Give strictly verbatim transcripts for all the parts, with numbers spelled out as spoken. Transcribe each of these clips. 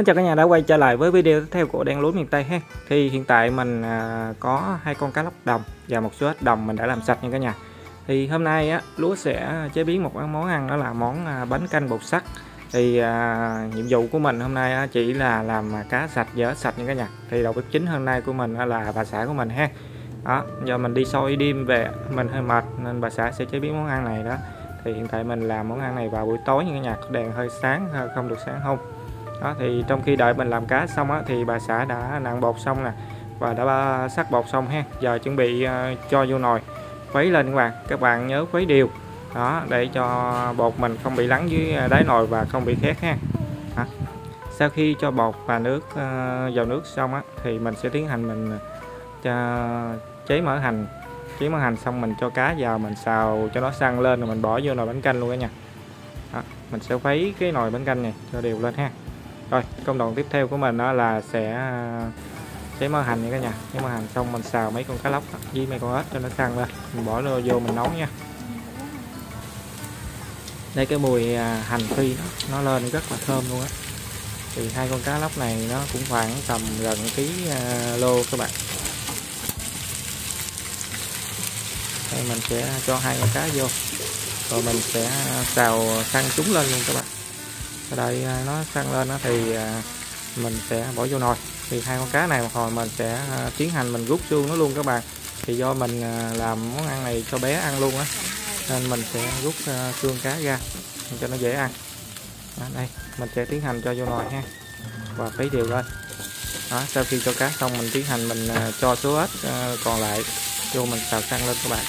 Mến chào cả nhà đã quay trở lại với video tiếp theo của Đen Lúa Miền Tây ha. Thì hiện tại mình có hai con cá lóc đồng và một số ếch đồng mình đã làm sạch nha cả nhà. Thì hôm nay á, Lúa sẽ chế biến một món ăn, đó là món bánh canh bột sắt. Thì à, nhiệm vụ của mình hôm nay chỉ là làm cá sạch và ếch sạch nha cả nhà. Thì đầu bếp chính hôm nay của mình là bà xã của mình ha. Đó, do mình đi soi đêm về mình hơi mệt nên bà xã sẽ chế biến món ăn này đó. Thì hiện tại mình làm món ăn này vào buổi tối nha cả nhà, đèn hơi sáng, không được sáng không. Đó, thì trong khi đợi mình làm cá xong á, thì bà xã đã nặn bột xong nè và đã sắc bột xong ha. Giờ chuẩn bị uh, cho vô nồi khuấy lên các bạn. Các bạn nhớ khuấy đều đó để cho bột mình không bị lắng dưới đáy nồi và không bị khét ha. Đó. Sau khi cho bột và nước uh, vào nước xong á, thì mình sẽ tiến hành mình uh, chế mỡ hành. Chế mỡ hành xong mình cho cá vào, mình xào cho nó săn lên rồi mình bỏ vô nồi bánh canh luôn cả nhà. Đó. Mình sẽ khuấy cái nồi bánh canh này cho đều lên ha. Rồi, công đoạn tiếp theo của mình đó là sẽ chế mỡ hành nha cả nhà. Chế mỡ hành xong mình xào mấy con cá lóc với mấy con ếch cho nó săn lên, mình bỏ nó vô mình nấu nha. Đây, cái mùi hành phi đó, nó lên rất là thơm luôn á. Thì hai con cá lóc này nó cũng khoảng tầm gần ký lô các bạn. Đây mình sẽ cho hai con cá vô, rồi mình sẽ xào săn chúng lên luôn các bạn. Đợi nó săn lên thì mình sẽ bỏ vô nồi. Thì hai con cá này một hồi mình sẽ tiến hành mình rút xương nó luôn các bạn. Thì do mình làm món ăn này cho bé ăn luôn á, nên mình sẽ rút xương cá ra cho nó dễ ăn. Đó, đây mình sẽ tiến hành cho vô nồi ha và khuấy đều lên. Đó, sau khi cho cá xong mình tiến hành mình cho số ếch còn lại vô mình xào săn lên các bạn.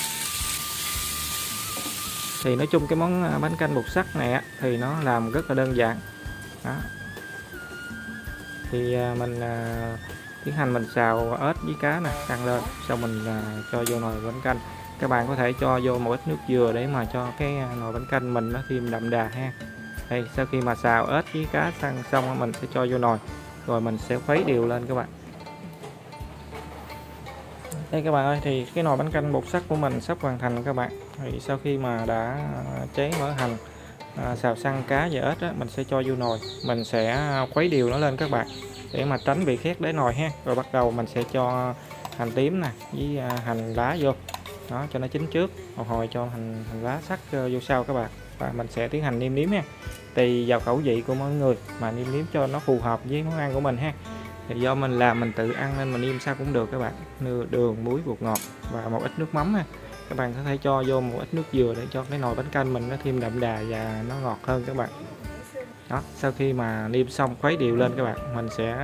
Thì nói chung cái món bánh canh bột sắt này thì nó làm rất là đơn giản. Đó. Thì mình tiến hành mình xào ếch với cá nè, săn lên, xong mình cho vô nồi bánh canh. Các bạn có thể cho vô một ít nước dừa để mà cho cái nồi bánh canh mình nó thêm đậm đà ha. Đây, sau khi mà xào ếch với cá săn xong mình sẽ cho vô nồi, rồi mình sẽ khuấy đều lên các bạn. Đây các bạn ơi, thì cái nồi bánh canh bột sắt của mình sắp hoàn thành các bạn. Thì sau khi mà đã chế mỡ hành, à, xào săn cá và ếch á, mình sẽ cho vô nồi, mình sẽ khuấy đều nó lên các bạn để mà tránh bị khét đáy nồi ha. Rồi bắt đầu mình sẽ cho hành tím nè với hành lá vô đó cho nó chín trước, một hồi cho hành, hành lá sắc vô sau các bạn. Và mình sẽ tiến hành nêm nếm ha, tùy vào khẩu vị của mỗi người mà nêm nếm cho nó phù hợp với món ăn của mình ha. Thì do mình làm mình tự ăn nên mình nêm sao cũng được các bạn. Đường, muối, bột ngọt và một ít nước mắm ha. Các bạn có thể cho vô một ít nước dừa để cho cái nồi bánh canh mình nó thêm đậm đà và nó ngọt hơn các bạn. Đó, sau khi mà nêm xong khuấy đều lên các bạn, mình sẽ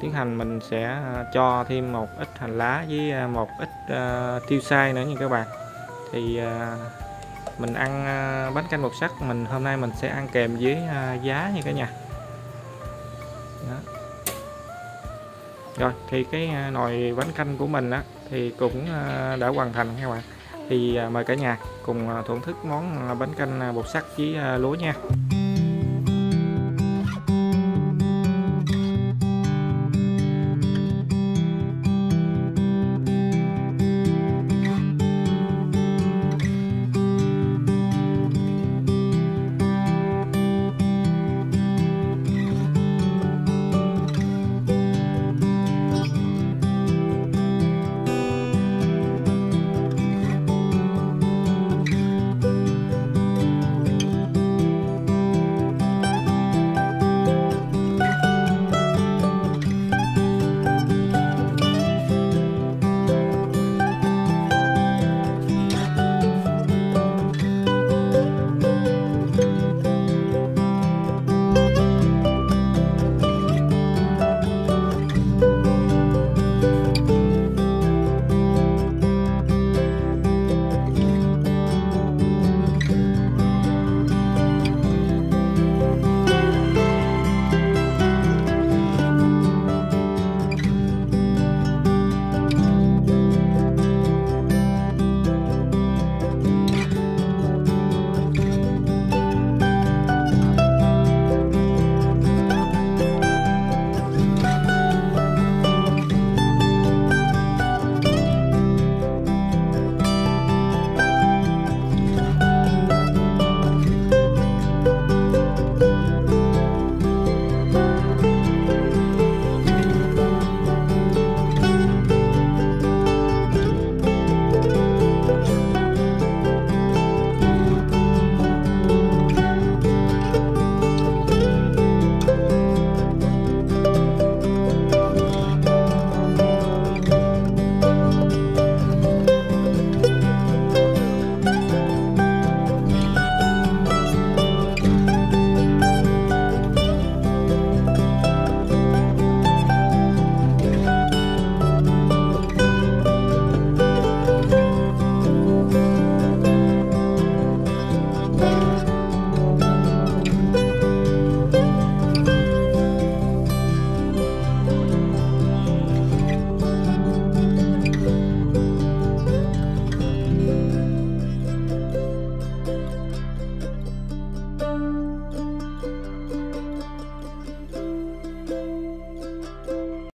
tiến hành mình sẽ cho thêm một ít hành lá với một ít uh, tiêu xay nữa nha các bạn. Thì uh, mình ăn uh, bánh canh bột sắt mình hôm nay mình sẽ ăn kèm với uh, giá nha cả nhà. Đó. Rồi thì cái nồi bánh canh của mình á thì cũng đã hoàn thành các bạn. Thì mời cả nhà cùng thưởng thức món bánh canh bột sắt với lúa nha.